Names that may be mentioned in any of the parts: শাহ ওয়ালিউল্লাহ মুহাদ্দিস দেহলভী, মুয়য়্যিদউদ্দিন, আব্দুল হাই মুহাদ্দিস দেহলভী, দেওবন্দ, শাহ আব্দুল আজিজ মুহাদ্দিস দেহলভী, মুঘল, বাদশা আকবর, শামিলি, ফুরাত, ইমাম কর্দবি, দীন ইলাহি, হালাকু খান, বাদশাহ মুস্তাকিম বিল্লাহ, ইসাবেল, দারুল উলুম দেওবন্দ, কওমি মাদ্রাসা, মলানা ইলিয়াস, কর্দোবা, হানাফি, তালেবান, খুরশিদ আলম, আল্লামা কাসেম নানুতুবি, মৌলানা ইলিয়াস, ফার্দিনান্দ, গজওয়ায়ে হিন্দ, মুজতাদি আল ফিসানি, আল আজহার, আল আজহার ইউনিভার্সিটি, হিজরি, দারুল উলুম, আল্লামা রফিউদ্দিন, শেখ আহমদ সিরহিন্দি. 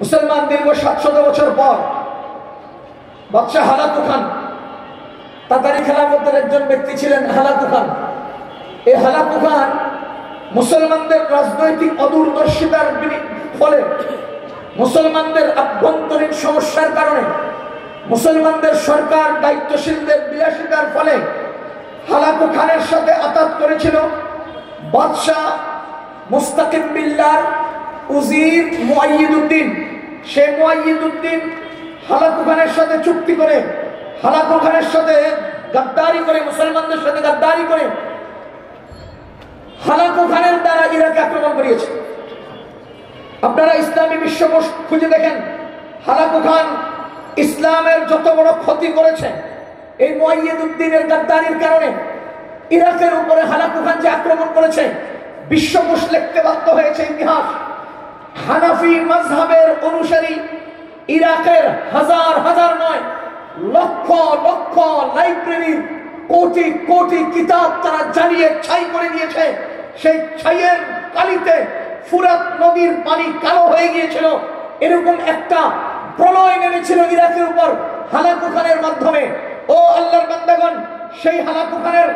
মুসলমান দীর্ঘ 700 বছর পর বাদশাহ হালাকু খান, তাতারি খেলাফতের একজন ব্যক্তি ছিলেন হালাকু খান। এই হালাকু খান মুসলমানদের রাজনৈতিক অদূরদর্শিতার ফলে, মুসলমানদের আভ্যন্তরীণ সমস্যার কারণে, মুসলমানদের সরকার দায়িত্বশীলদের বিলাসিতার ফলে হালাকু খানের সাথে আতাত করেছিল বাদশাহ মুস্তাকিম বিল্লাহ উজির মুয়য়্যিদউদ্দিন। সে মুয়য়্যিদউদ্দিন হালাকু খানের সাথে চুক্তি করে, হালাকু খানের সাথে গাদ্দারি করে, মুসলমানদের সাথে গাদ্দারি করে হালাকু খানের দ্বারা ইরাকে আক্রমণ করিয়েছে। আপনারা ইসলামী বিশ্বকোষ খুঁজে দেখেন, হালাকু খান ইসলামের যত বড় ক্ষতি করেছে এই মুয়য়্যিদউদ্দিনের গাদ্দারির কারণে, ইরাকের উপরে হালাকু খান যে আক্রমণ করেছে বিশ্বকোষ লিখতে বাধ্য হয়েছে ইতিহাস। হানাফি মাযহাবের অনুসারী ইরাকের হাজার হাজার নয়, লক্ষ লক্ষ লাইব্রেরির কোটি কোটি কিতাব তারা জ্বালিয়ে ছাই করে দিয়েছে। সেই ছাইয়ের কালিতে ফুরাত নদীর পানি কালো হয়ে গিয়েছিল। এরকম একটা প্রলয় নেমেছিল ইরাকের উপর হালাকু খানের মাধ্যমে। ও আল্লাহর বান্দাগণ, সেই হালাকু খানের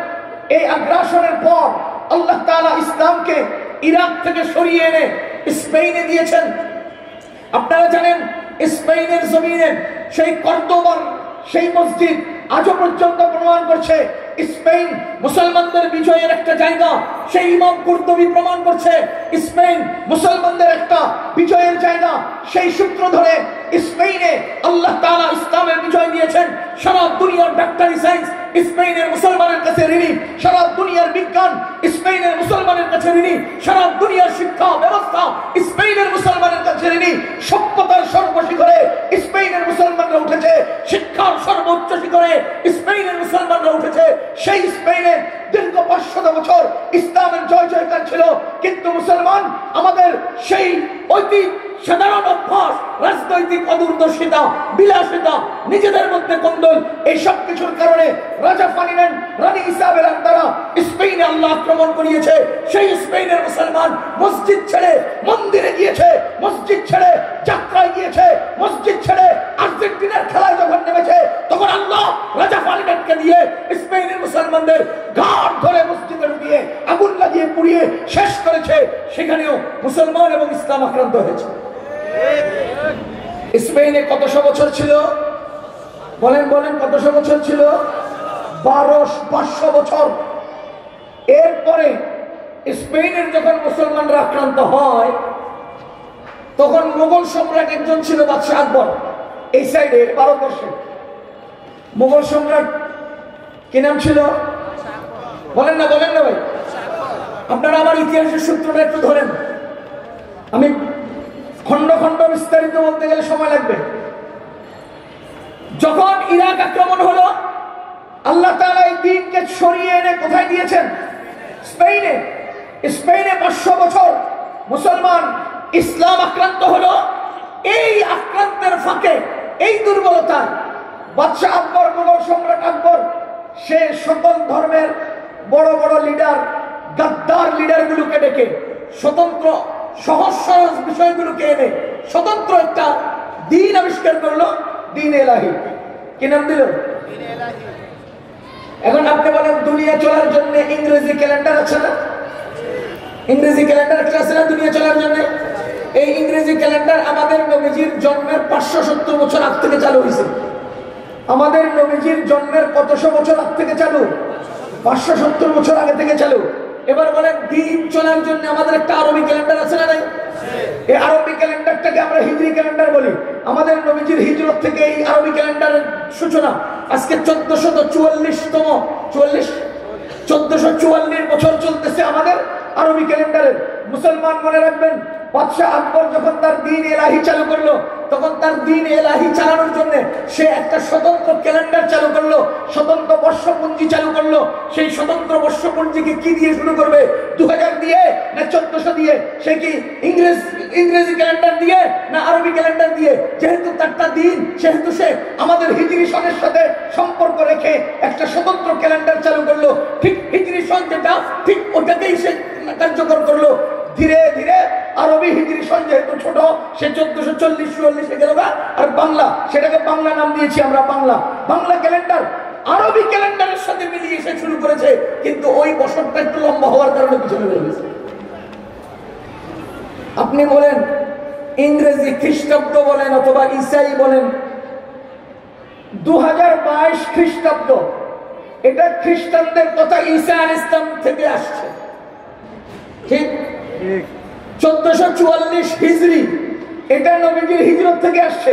এই আগ্রাসনের পর আল্লাহ তাআলা ইসলামকে ইরাক থেকে সরিয়ে এনে স্পেনে দিয়েছেন। আপনারা জানেন স্পেনের জমিনে সেই কর্দোবার সেই মসজিদ আজও পর্যন্ত প্রমাণ করছে স্পেন মুসলমানদের বিজয়ের একটা জায়গা। সেই ইমাম কর্দবি প্রমাণ করছে স্পেন মুসলমানদের একটা বিজয়ের জায়গা। সেই সূত্র ধরে স্পেনে আল্লাহ তাআলা ইসলামের বিজয় দিয়েছেন। সারা দুনিয়ার ডাক্তারি সায়েন্স স্পেনের মুসলমানের কাছে ঋণী, সারা দুনিয়ার বিজ্ঞান স্পেনের মুসলমানের কাছে ঋণী, সারা দুনিয়ার শিক্ষা ব্যবস্থা স্পেনের মুসলমানের কাছে ঋণী। সভ্যতার সর্বশিখরে স্পেনের মুসলমানরা উঠেছে, শিক্ষার সর্বোচ্চ শিখরে স্পেনের মুসলমানরা উঠেছে। সেই স্পেনে দীর্ঘ 500 বছর ইসলামের জয় জয়কার ছিল, কিন্তু মুসলমান আমাদের সেই ঐতিহ্য, সাধারণ অভ্যাস, রাজনৈতিক অদূরদর্শিতা, বিলাসিতা, নিজেদের মধ্যে কোন্দল, এই সব কিছুর কারণে রাজা ফার্দিনান্দ রানী ইসাবেল দ্বারা স্পেনে আল্লাহ আক্রমণ করিয়েছে। সেই স্পেনের মুসলমান মসজিদ ছেড়ে মন্দিরে গিয়েছে, মসজিদ ছেড়ে যাত্রায় গিয়েছে, মসজিদ ছেড়ে আর্জেন্টিনার খেলায় যখন নেমেছে তখন আল্লাহ রাজা ফার্দিনান্দকে দিয়ে স্পেনের মুসলমানদের ঘাট ধরে মসজিদের দিয়ে আগুন লাগিয়ে পুড়িয়ে শেষ করেছে। সেখানেও মুসলমান এবং ইসলাম আক্রান্ত হয়েছে। স্পেনে কতশো বছর ছিল? বলেন বলেন, কতশো বছর ছিল? 1200 বছর। এরপরে স্পেনের যখন মুসলমানরা আক্রান্ত হয় তখন মুঘল সম্রাট একজন ছিল বাদশা আকবর, এই সাইডে ভারতবর্ষে। মুঘল সম্রাট কি নাম ছিল? বলেন না, বলেন না ভাই। আপনারা আমার ইতিহাসের সূত্রটা একটু ধরেন, আমি খন্ড খন্ড বিস্তারিত বলতে গেলে সময় লাগবে। যখন ইরাক আক্রমণ হলো আল্লাহ তাআলা এই দ্বীপকে সরিয়ে এনে কোথায় দিয়েছেন? স্পেনে। স্পেনে 500 বছর মুসলমান ইসলাম আক্রান্ত হলো। এই আক্রান্তের ফাঁকে, এই দুর্বলতা, বাদশা আকবর, মুঘল সম্রাট আকবর, সে সকল ধর্মের বড় বড় লিডার, গাদ্দার লিডারগুলোকে ডেকে স্বতন্ত্র সহজ সহজ বিষয়গুলোকে এনে স্বতন্ত্র একটা দিন আবিষ্কার করলো, দীন ইলাহি। কি নাম দিল? দীন ইলাহি। এখন আপনি বলেন, দুনিয়া চলার জন্য ইংরেজি ক্যালেন্ডার আছে না? ইংরেজি ক্যালেন্ডার আছে না দুনিয়া চলার জন্য? এই ইংরেজি ক্যালেন্ডার আমাদের নবীজির জন্মের 570 বছর আগ থেকে চালু হয়েছে। আমাদের নবীজির জন্মের কতশো বছর আগ থেকে চালু? 570 বছর আগে থেকে চালু। এবার বলেন, দিন চলার জন্য আমাদের একটা আরবি ক্যালেন্ডার আছে না? নাই। এই আরবি ক্যালেন্ডারটাকে আমরা হিজরি ক্যালেন্ডার বলি। আমাদের নবীজির হিজরত থেকে এই আরবি ক্যালেন্ডারের সূচনা। আজকে 1444 বছর চলতেছে আমাদের আরবি ক্যালেন্ডারের। মুসলমান মনে রাখবেন, বাদশাহ আকবর যখন তার দীন ইলাহি চালু করলো তখন তার দীন ইলাহি চালানোর জন্য সে একটা স্বতন্ত্র ক্যালেন্ডার চালু করলো, স্বতন্ত্র বর্ষপঞ্জি চালু করলো। সেই স্বতন্ত্র বর্ষপঞ্জিকে কি দিয়ে শুরু করবে? 2000 দিয়ে না 1400 দিয়ে? সে কি ইংরেজি ক্যালেন্ডার দিয়ে না আরবি ক্যালেন্ডার দিয়ে? যেহেতু তারটা দিন, সেহেতু সে আমাদের হিজরি সনের সাথে সম্পর্ক রেখে একটা স্বতন্ত্র ক্যালেন্ডার চালু করলো। ঠিক হিজরি সন যেটা, ঠিক ওটাকেই সে কার্যকর করলো। ধীরে ধীরে আরবি হিজরি সন যেহেতু ছোট সে 1440-44 গেল না, আর বাংলা সেটাকে বাংলা নাম দিয়েছি আমরা, বাংলা বাংলা ক্যালেন্ডার আরবি ক্যালেন্ডারের সাথে মিলিয়ে এসে শুরু করেছে, কিন্তু ওই বছরটা একটু লম্বা হওয়ার কারণে পিছনে রয়ে গেছে। আপনি বলেন ইংরেজি খ্রিস্টাব্দ বলেন অথবা ইসাই বলেন, 2022 খ্রিস্টাব্দ এটা খ্রিস্টানদের কথা ঈসা আলাইহিস সালাম থেকে আসছে, ঠিক 1444 হিজরি এটা নবীজির হিজরত থেকে আসছে,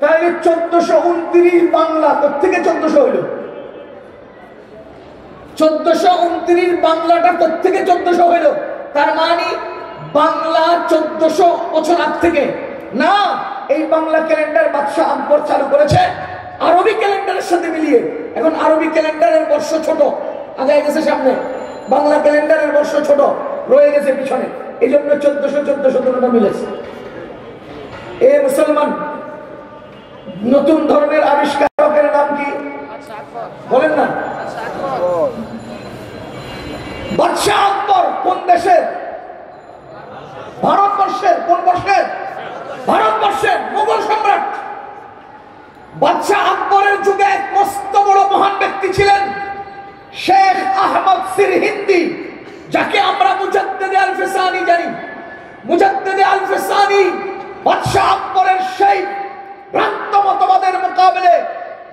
তাহলে 1429 বাংলা তোর থেকে 1400 হইল, 1429 বাংলাটা তোর থেকে 1400 হইল, তার মানে বাংলা 1400 বছর আগ থেকে না। এই বাংলা ক্যালেন্ডার বাদশা আকবর চালু করেছে আরবি ক্যালেন্ডারের সাথে মিলিয়ে, এখন আরবি ক্যালেন্ডারের বর্ষ ছোট আগে গেছে সামনে, বাংলা ক্যালেন্ডারের বর্ষ ছোট রয়ে গেছে পিছনে, এই জন্য 1400-1400 মিলেছে। এ মুসলমান, নতুন ধরনের আবিষ্কারকের নাম কি বলেন না? বাদশা আকবর কোন দেশের? ভারতবর্ষের। কোন বর্ষের? ভারতবর্ষের। মুঘল সম্রাট বাদশা আকবরের যুগে এক মস্ত বড় মহান ব্যক্তি ছিলেন শেখ আহমদ সিরহিন্দি, যাকে আমরা মুজতাদি আল ফিসানি জানি। মুজতাদি আল ফিসানি বাদশা আকবরের সেই ভ্রান্ত মতবাদের মোকাবেলে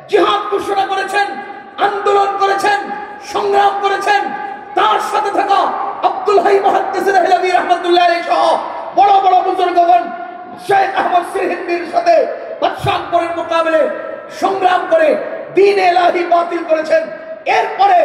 জিহাদ ঘোষণা করেছেন, আন্দোলন করেছেন, সংগ্রাম করেছেন। তার সাথে থাকা আব্দুল হাই মুহাদ্দিস দেহলভী রাহমাতুল্লাহ আলাইহি সহ বড় বড় বুজুর্গগণ শেখ আহমদ সিরহিন্দির সাথে বাদশা আকবরের মোকাবেলে সংগ্রাম করে দীন ইলাহি বাতিল করেছেন। এরপরে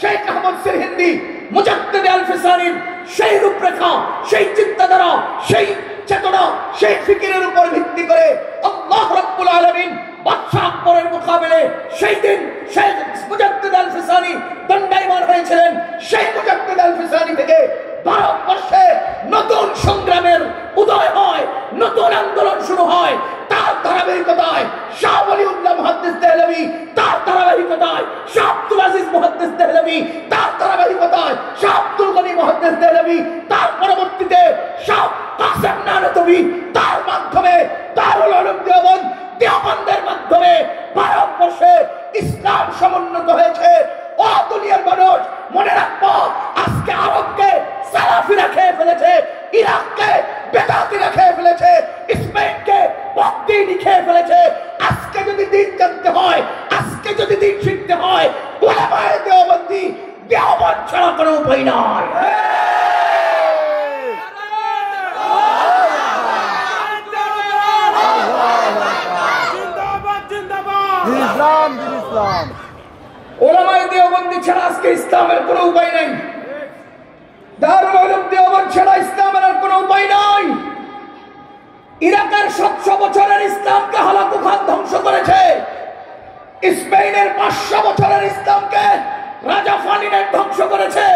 শেখ আহমদ সিরহিন্দি মুজতাদি আল ফিসানির সেই রূপরেখা, সেই চিন্তাধারা, সেই চেতনা, সেই ফিকিরের উপর ভিত্তি করে আল্লাহ রাব্বুল আলামিন বাদশা আকবরের মোকাবেলে সেই দিন শেখ মুজতাদি আল ফিসানি দণ্ডায়মান হয়েছিলেন। সেই মুজতাদি আল ফিসানি থেকে ভারতবর্ষে নতুন সংগ্রামের উদয় হয়, নতুন আন্দোলন শুরু হয়। তার ধারাবাহিকতায় শাহ ওয়ালিউল্লাহ মুহাদ্দিস দেহলভী, তার ধারাবাহিকতায় শাহ আব্দুল আজিজ মুহাদ্দিস দেহলভী, তার ধারাবাহিকতায় শাহ আব্দুল গনি মুহাদ্দিস দেহলভী, তার পরবর্তীতে শাহ কাসেম নানুতুবি, তার মাধ্যমে দারুল উলুম দেওবন্দ, দেওবন্দের মাধ্যমে ভারতবর্ষে ইসলাম সমুন্নত হয়েছে। ও দুনিয়ার মানুষ, মনে রাখবো আজকে আরবকে সালাফিরা খেয়ে ফেলেছে, ইরাককে বেদাতিরা খেয়ে ফেলেছে, স্পেনকে বক্তৃনি খেয়ে ফেলেছে। আজকে যদি দিন জানতে হয়, আজকে যদি দিন শিখতে হয়, ওলামায়ে দেওবন্দি, দেওবন্দ ছাড়া কোনো উপায় নাই। ইসলাম ইসলাম ওলামায়ে দেওবন্দি ছাড়া আজকে ইসলামের কোনো উপায় নাই। দারুল উলুম দেওবন্দ ছাড়া ইসলামের আর কোনো উপায় নাই। ইরাকের 700 বছরের ইসলামকে হালাকু খান ধ্বংস করেছে, স্পেনের 500 বছরের ইসলামকে রাজা ফার্দিনান্দ ধ্বংস করেছে।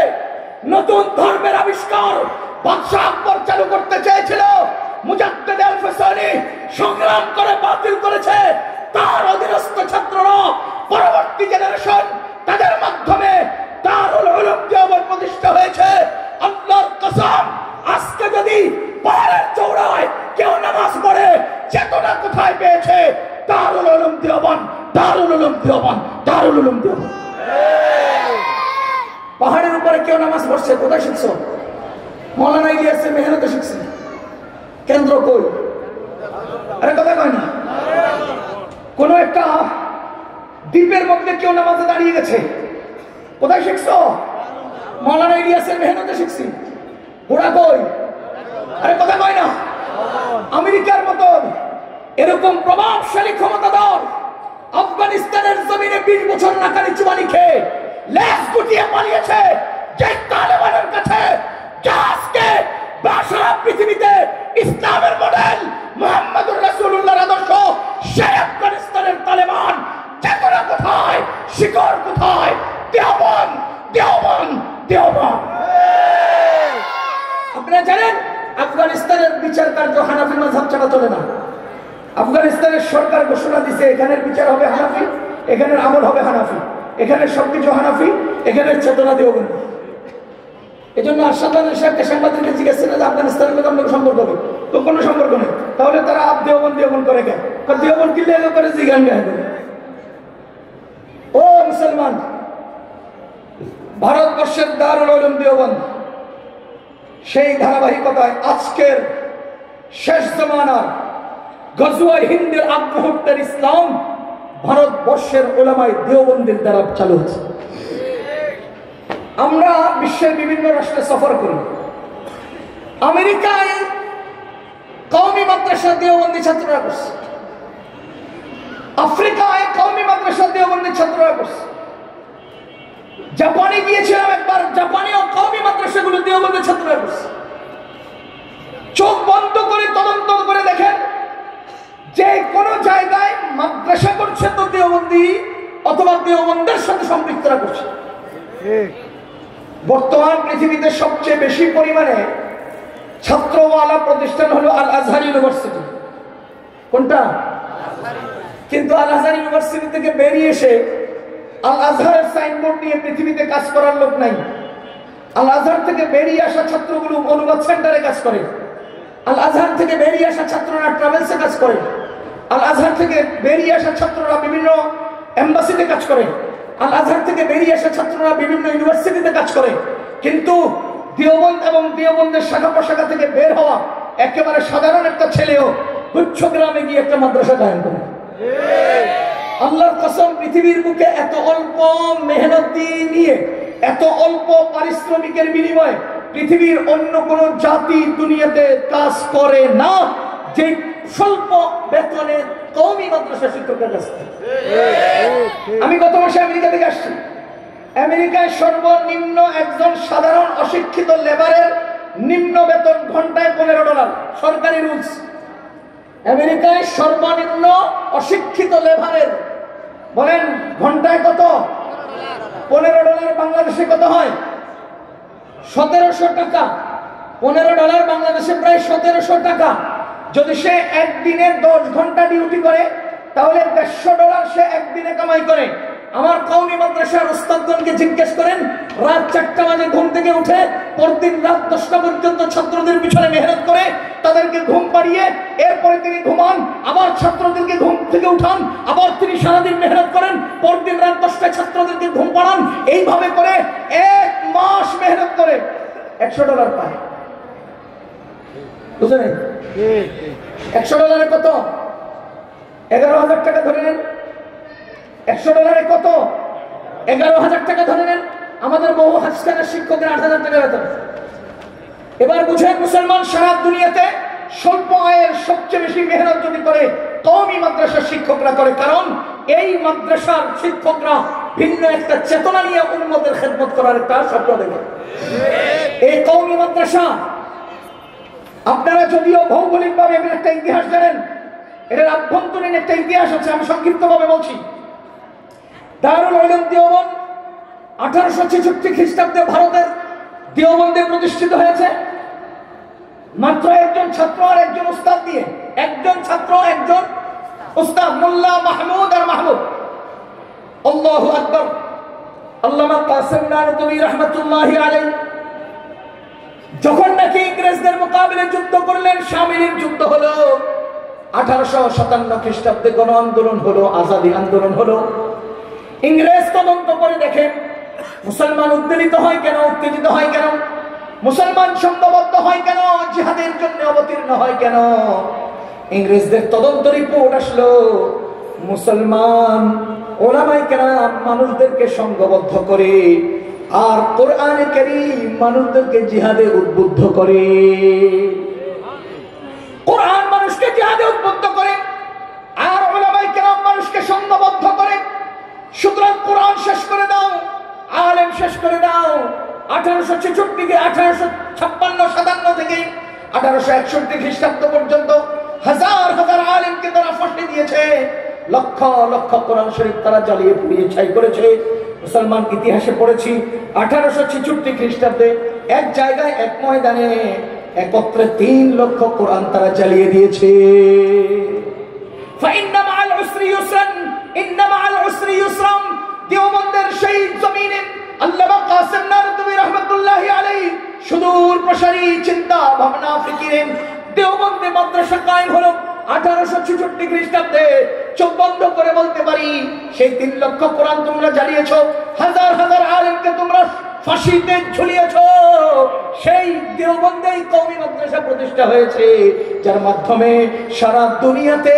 নতুন ধর্মের আবিষ্কার বাদশা আকবর চালু করতে চেয়েছিল, মুজতাদি আল ফিসানি সংগ্রাম করে বাতিল করেছে। তার অধীনস্থ ছাত্ররা, পরবর্তী জেনারেশন, তাদের মাধ্যমে দারুল উলুম দেওবন্দ প্রতিষ্ঠা হয়েছে। আল্লাহর কসম, আজকে যদি পাহাড়ের চৌড়ায় কেউ নামাজ পড়ে, চেতনা কোথায় পেয়েছে? দারুল উলুম দেওবন্দ, দারুল উলুম দেওবন্দ, দারুল উলুম দেওবন্দ। পাহাড়ের উপরে কেউ নামাজ পড়ছে, কোথায় শিখছো? মলানা ইলিয়াসের মেহনতে শিখছে। কেন্দ্র কই? আরে কথা কয় না। কোন একটা দ্বীপের মধ্যে কেউ নামাজে দাঁড়িয়ে গেছে, কোথায় শিখছো? মৌলানা ইলিয়াসের মেহনতে শিখছি। ওরা কই? আরে কথা কয় না। আমেরিকার মতো এরকম প্রভাবশালী ক্ষমতাধর আফগানিস্তানের জমিনে 20 বছর নাকানি চুবানি খেয়ে লেজ গুটিয়ে পালিয়েছে যে তালেবানের কাছে, যা আজকে সারা পৃথিবীতে ইসলামের মডেল মুহাম্মদুর রাসূলুল্লাহর আদর্শ। সেই আফগানিস্তানের তালেবান চেতনা কোথায়, শিকড় কোথায়? দেওবন্দ, দেওবন্দ, দেওবন্দ। আপনারা জানেন আফগানিস্তানের বিচার কার্য হানাফি মাযহাব ছাড়া চলে না। আফগানিস্তানের সরকার ঘোষণা দিয়েছে এখানের বিচার হবে হানাফি, এখানের আমল হবে হানাফি, এখানের সবকিছু হানাফি, এখানের চেতনা দেওবন্দ। এই জন্য আশাদ সাহেবকে সাংবাদিকদের জিজ্ঞেস করেন যে আফগানিস্তানের কথা আপনার সম্পর্ক হবে, তো কোনো সম্পর্ক নেই। তাহলে তারা আপ দেওবন্দ দেওবন্দ করে কেন? দেওবন্দ কিনলে করে জিজ্ঞান গায়ে। ও মুসলমান, ভারতবর্ষের দারুল উলুম দেওবন্দ সেই ধারাবাহিকতায় আজকের শেষ জমানার গজওয়ায়ে হিন্দের আগ মুহূর্তের ইসলাম ভারতবর্ষের ওলামায়ে দেওবন্দের দ্বারা চালু হচ্ছে। আমরা বিশ্বের বিভিন্ন রাষ্ট্রে সফর করি। আমেরিকায় কওমি মাদ্রাসা দেওবন্দি ছাত্ররা করছে, আফ্রিকায় কওমি মাদ্রাসা দেওবন্দি ছাত্ররা করছে, জাপানে গিয়েছিলাম একবার, জাপানেও কওমি মাদ্রাসাগুলো দেওবন্দি ছাত্ররা করছে। চোখ বন্ধ করে তদন্ত করে দেখেন যে কোনো জায়গায় মাদ্রাসা করছে তো দেওবন্দি অথবা দেওবন্দের সাথে সম্পৃক্তরা করছে। বর্তমান পৃথিবীতে সবচেয়ে বেশি পরিমাণে ছাত্রওয়ালা প্রতিষ্ঠান হলো আল আজহার ইউনিভার্সিটি। কোনটা? কিন্তু আল আজহার ইউনিভার্সিটি থেকে বেরিয়ে এসে আল আজহারের সাইনবোর্ড নিয়ে পৃথিবীতে কাজ করার লোক নাই। আল আজহার থেকে বেরিয়ে আসা ছাত্রগুলো অনুবাদ সেন্টারে কাজ করে, আল আজহার থেকে বেরিয়ে আসা ছাত্ররা ট্রাভেলসে কাজ করে, আল আজহার থেকে বেরিয়ে আসা ছাত্ররা বিভিন্ন এম্বাসিতে কাজ করে, আল আজহার থেকে বেরিয়ে আসা ছাত্ররা বিভিন্ন ইউনিভার্সিটিতে কাজ করে। কিন্তু দেওবন্দ এবং দেওবন্দের শাখা প্রশাখা থেকে বের হওয়া একেবারে সাধারণ একটা ছেলেও উচ্চ গ্রামে গিয়ে একটা মাদ্রাসা কায়েম করে। আল্লাহর কসম, পৃথিবীর বুকে এত অল্প মেহনতি নিয়ে এত অল্প পারিশ্রমিকের বিনিময়ে পৃথিবীর অন্য কোন জাতি দুনিয়াতে কাজ করে না যে স্বল্প বেতনে কওমি মাদ্রাসা শিক্ষকের কাছে। আমি গত মাসে আমেরিকা থেকে আসছি। আমেরিকায় সর্বনিম্ন একজন সাধারণ অশিক্ষিত লেবারের নিম্ন বেতন ঘন্টায় $15, সরকারি রুলস। আমেরিকায় সর্বনিম্ন অশিক্ষিত লেবারের বলেন ঘন্টায় কত? $15। বাংলাদেশে কত হয়? $1700। $15 বাংলাদেশে প্রায় $1700। যদি সে একদিনে 10 ঘন্টা ডিউটি করে তাহলে $150 সে একদিনে কামাই করে। আমার কওমি মাদ্রাসার উস্তাদগণকে জিজ্ঞেস করেন, রাত 4টা বাজে ঘুম থেকে উঠে প্রতিদিন রাত 10টা পর্যন্ত ছাত্রদের পিছনে মেহনত করে, তাদেরকে ঘুম পাড়িয়ে এরপরে তিনি ঘুমান, আবার ছাত্রদেরকে ঘুম থেকে উঠান, আবার তিনি সারাদিন মেহনত করেন, পরদিন রাত 10টায় ছাত্রদেরকে ঘুম পাড়ান, এইভাবে করে 1 মাস মেহনত করে $100 পায়। বুঝলেন? $100 কত? $11,000 ধরে নেন। $100 কত? $11,000 ধরে নেন। আমাদের বহু হাদিসখানার শিক্ষকের $8,000 বেতন। এবার বুঝেন মুসলমান, সারা দুনিয়াতে স্বল্প আয়ের সবচেয়ে বেশি মেহনত যদি করে কওমি মাদ্রাসার শিক্ষকরা করে, কারণ এই মাদ্রাসার শিক্ষকরা ভিন্ন একটা চেতনা নিয়ে উম্মতের খেদমত করার একটা স্বপ্ন দেখে। এই কওমি মাদ্রাসা আপনারা যদিও ভৌগোলিকভাবে এর একটা ইতিহাস জানেন, এটার আভ্যন্তরীণ একটা ইতিহাস আছে, আমি সংক্ষিপ্তভাবে বলছি। দারুল উলুম দেওবন্দ 1866 খ্রিস্টাব্দে ভারতের দেওবন্দে প্রতিষ্ঠিত হয়েছে। মাত্র একজন ছাত্র আর একজন উস্তাদ দিয়ে, একজন ছাত্র একজন উস্তাদ, মোল্লা মাহমুদ আর মাহমুদ। আল্লাহু আকবার। আল্লামা কাসেম নানুতুবি রাহমাতুল্লাহি আলাইহি যখন নাকি ইংরেজদের মোকাবিলা যুদ্ধ করলেন, শামিলির যুদ্ধ হলো, 1857 খ্রিস্টাব্দে গণ আন্দোলন হলো, আজাদী আন্দোলন হলো। ইংরেজ তদন্ত করে দেখেন মুসলমান উদ্বেলিত হয় কেন, উত্তেজিত হয় কেন, মুসলমান সংঘবদ্ধ হয় কেন, জিহাদের জন্য অবতীর্ণ হয় কেন। ইংরেজদের তদন্ত রিপোর্ট আসলো মুসলমান ওলামায়ে কেরাম মানুষদেরকে সংঘবদ্ধ করে আর কোরআনে কারীম মানুষদেরকে জিহাদে উদ্বুদ্ধ করে। কোরআন মানুষকে জিহাদে উদ্বুদ্ধ করে আর ওলামায়ে কেরাম মানুষকে সংঘবদ্ধ করে। সুতরাং কোরআন শেষ করে দাও, আলেম শেষ করে দাও। 1866 থেকে 1856-57 থেকে 1861 খ্রিস্টাব্দ পর্যন্ত হাজার হাজার আলেমকে তারা ফাঁসি দিয়েছে, লক্ষ লক্ষ কোরআন শরীফ তারা জ্বালিয়ে পুড়িয়ে ছাই করেছে। মুসলমান ইতিহাসে পড়েছি 1866 খ্রিস্টাব্দে এক জায়গায় এক ময়দানে একত্রে 3 লক্ষ কোরআন তারা জ্বালিয়ে দিয়েছে। দেওবন্দের সেই জমিনে আল্লামা কাসেম নানুতুবি রাহমাতুল্লাহি আলাইহি সুদূর প্রসারী চিন্তা ভাবনা ফিকিরে দেওবন্দে মাদ্রাসা কায়েম হলো 1866 খ্রিস্টাব্দে। চোখ বন্ধ করে বলতে পারি সেই 3 লক্ষ কোরআন তোমরা জ্বালিয়েছো, হাজার হাজার আলেমকে তোমরা ফাঁসিতে ঝুলিয়েছো, সেই দেওবন্দেই কওমি মাদ্রাসা প্রতিষ্ঠা হয়েছে, যার মাধ্যমে সারা দুনিয়াতে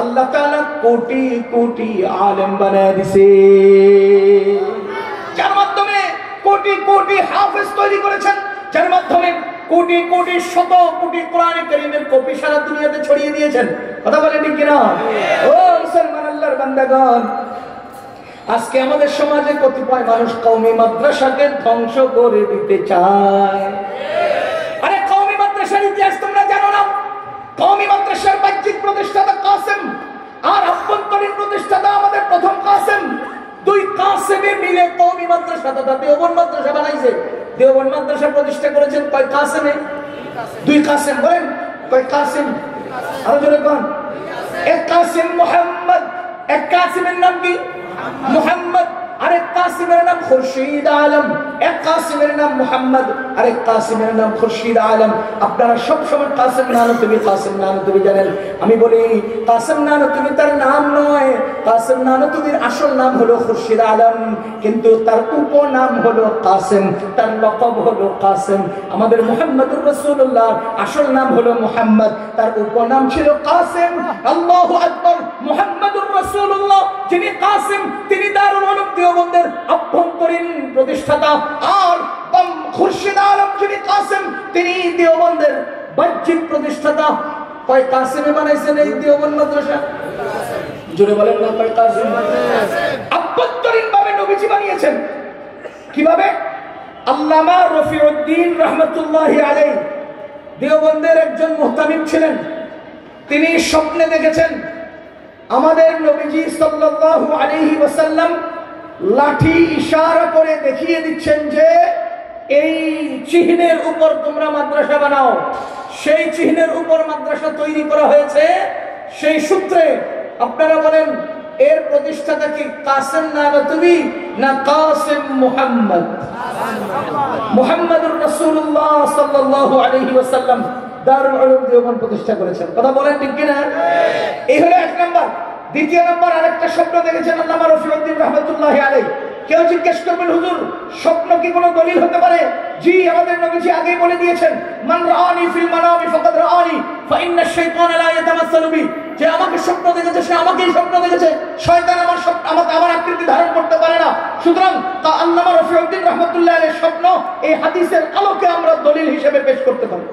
আল্লাহ তাআলা কোটি কোটি আলেম বানায় দিয়েছে, যার মাধ্যমে কোটি কোটি হাফেজ তৈরি করেছেন, যার মাধ্যমে কোটি কোটি শত কোটি কোরআনে কারীমের কপি সারা দুনিয়াতে ছড়িয়ে দিয়েছেন। কথা বলে ঠিক কিনা? ও মুসলমান আল্লাহর বান্দাগণ, আজকে আমাদের সমাজে কতিপয় মানুষ কওমি মাদ্রাসাকে ধ্বংস করে দিতে চায়। আরে কওমি মাদ্রাসার ইতিহাস তোমরা জানো না? কওমি মাদ্রাসার বাহ্যিক প্রতিষ্ঠাতা কাসেম আর আভ্যন্তরীণ প্রতিষ্ঠাতা আমাদের প্রথম কাসেম, দুই কাসেমে মিলে কওমি মাদ্রাসা তথা দেওবন্দ মাদ্রাসা বানাইছে। দেওবন্দ মাদ্রাসা প্রতিষ্ঠা করেছেন কয় কাসেমে? দুই কাসেম। বলেন কয় কাসেম? আরো জোরে বলেন। এক কাসেম মুহাম্মদ, এক কাসেমের নাম কি? মুহাম্মদ। আরেক কাসেমের নাম খুরশিদ আলম। এক কাসেমের নাম মুহাম্মদ, আরেক কাসেমের নাম খুরশিদ আলম। আপনারা সবসময় কাসেম নানুতুবি কাসেম নানুতুবি জানেন। আমি বলি কাসেম নানুতুবি তার নাম নয়, কাসেম নানুতুবির আসল নাম হলো খুরশিদ আলম, কিন্তু তার উপনাম হলো কাসেম, তার লকব হলো কাসেম। আমাদের মুহাম্মদুর রাসূলুল্লাহ আসল নাম হলো মুহাম্মদ, তার উপনাম ছিল কাসেম। আল্লাহু আকবার। মুহাম্মদুর রাসূলুল্লাহ যিনি কাসেম, তিনি দারুল উলুম দেওবন্দের আভ্যন্তরীণ প্রতিষ্ঠাতা, আর খুরশিদ আলম যিনি কাসেম, তিনি দেওবন্দের বাহ্যিক প্রতিষ্ঠাতা। কয় কাসেমে বানাইছেন এই দেওবন্দ মাদ্রাসা? জোরে বলেন না, কয় কাসেম? আভ্যন্তরীণভাবে নবীজি বানিয়েছেন। কিভাবে? আল্লামা রফিউদ্দিন রাহমাতুল্লাহি আলাইহি দেওবন্দের একজন মুহতামিম ছিলেন, তিনি স্বপ্নে দেখেছেন আমাদের নবীজি সাল্লাল্লাহু আলাইহি ওয়াসাল্লাম লাঠি ইশারা করে দেখিয়ে দিচ্ছেন যে এই চিহ্নের উপর তোমরা মাদ্রাসা বানাও। সেই চিহ্নের উপর মাদ্রাসা তৈরি করা হয়েছে সেই সূত্রে। আপনারা বলেন এর প্রতিষ্ঠাতা কি কাসেম নানুতুবি না কাসেম মুহাম্মদ? মুহাম্মদুর রাসূলুল্লাহ সাল্লাল্লাহু আলাইহি ওয়াসাল্লাম দারুল উলুম দেওবন্দ প্রতিষ্ঠা করেছেন। কথা বলেন ঠিক কিনা? এই হলো এক নাম্বার। দ্বিতীয় নাম্বার আরেকটা স্বপ্ন দেখেছেন আল্লামা রফিউদ্দিন রাহমাতুল্লাহি আলাইহি। কেউ জিজ্ঞেস করবেন হুজুর স্বপ্ন কি কোনো দলিল হতে পারে? জি, আমাদের নবীজি আগেই বলে দিয়েছেন মান রাআনি ফিল মানামি ফাকাদ রাআনি ফা ইন্না শাইতানা লা ইয়াতামাসসালু বি। যে আমাকে স্বপ্ন দেখেছে সে আমাকেই স্বপ্ন দেখেছে, শয়তান আমার স্বপ্ন আমার আকৃতি ধারণ করতে পারে না। সুতরাং তা আল্লামা রফিউদ্দিন রাহমাতুল্লাহি আলাইহির স্বপ্ন এই হাদিসের আলোকে আমরা দলিল হিসেবে পেশ করতে পারি।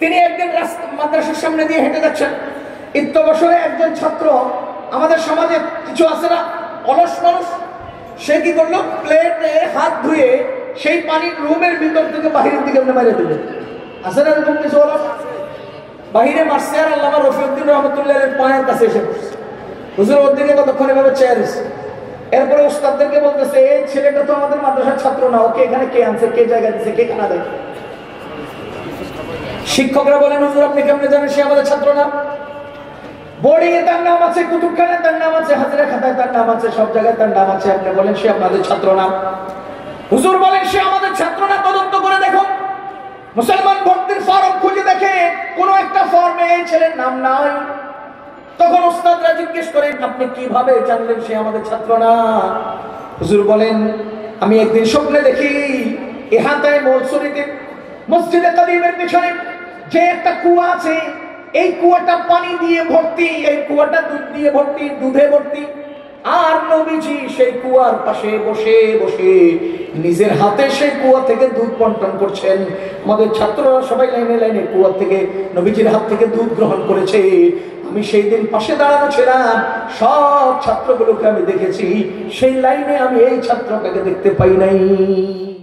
তিনি একদিন মাদ্রাসার সামনে দিয়ে হেঁটে যাচ্ছেন। ইত্যবসরে একজন ছাত্র, আমাদের সমাজে কিছু আছে না অলস মানুষ, সে কি করলো প্লেটে হাত ধুয়ে সেই পানি রুমের ভিতর থেকে বাহিরের দিকে বাইরে দিল। আছে না এরকম কিছু অলস? বাহিরে মারছে আর আল্লামা রফিউদ্দিন রহমতুল্লাহ পায়ের কাছে এসে পড়ছে। হুজুর ওর দিকে কতক্ষণ এভাবে চেয়ার এসে, এরপরে ওস্তাদদেরকে বলতেছে এই ছেলেটা তো আমাদের মাদ্রাসার ছাত্র না, ওকে এখানে কে আনছে, কে জায়গা দিচ্ছে, কে খানা দেয়? শিক্ষকরা বলেন হুজুর আপনি কেমনে জানেন সে আমাদের ছাত্র না? বোর্ডিং এ তার নাম আছে, কুতুবখানায় তার নাম আছে, হাজিরা খাতায় তার নাম আছে, সব জায়গায় তার নাম আছে, আপনি বলেন সে আপনাদের ছাত্র না? হুজুর বলেন সে আমাদের ছাত্র না, তদন্ত করে দেখো। মুসলমান ভর্তির ফর্ম খুঁজে দেখে কোনো একটা ফর্মে এই ছেলের নাম নাই। তখন ওস্তাদরা জিজ্ঞেস করেন আপনি কিভাবে জানলেন সে আমাদের ছাত্র না? হুজুর বলেন আমি একদিন স্বপ্নে দেখি এহাতায় মৌসুরিতে মসজিদে করিমের পিছনে যে একটা কুয়া আছে, এই কুয়াটা পানি দিয়ে ভর্তি, এই কুয়াটা দুধ দিয়ে ভর্তি, দুধে ভর্তি, আর নবীজি সেই কুয়ার পাশে বসে বসে নিজের হাতে সেই কুয়া থেকে দুধ বন্টন করছেন। আমাদের ছাত্ররা সবাই লাইনে লাইনে কুয়া থেকে নবীজির হাত থেকে দুধ গ্রহণ করেছে। আমি সেই দিন পাশে দাঁড়ানো ছিলাম, সব ছাত্রগুলোকে আমি দেখেছি, সেই লাইনে আমি এই ছাত্রটাকে দেখতে পাই নাই।